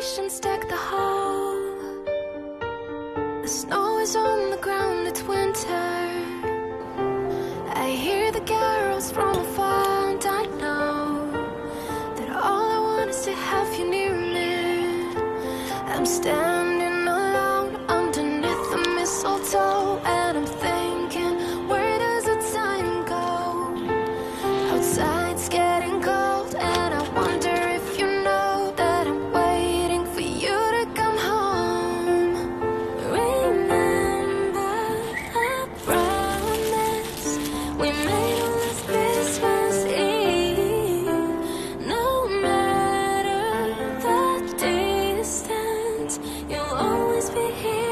foundations deck the hall. The snow is on the ground, it's winter. I hear the carols from afar, and I know that all I want is to have you near me. I'm standing alone underneath the mistletoe, and I'm thinking, where does the time go? Outside's getting cold, and I wonder if you know that I'm waiting for you to come home. Remember our promise we made on this Christmas Eve. No matter the distance, you'll always be here.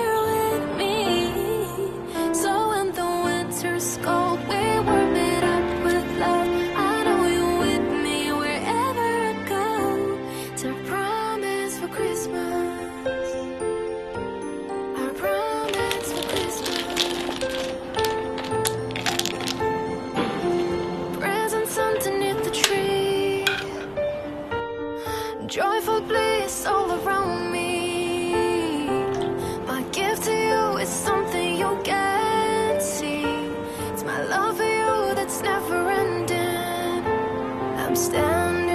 Joyful bliss all around me. My gift to you is something you can't see. It's my love for you that's never ending. I'm standing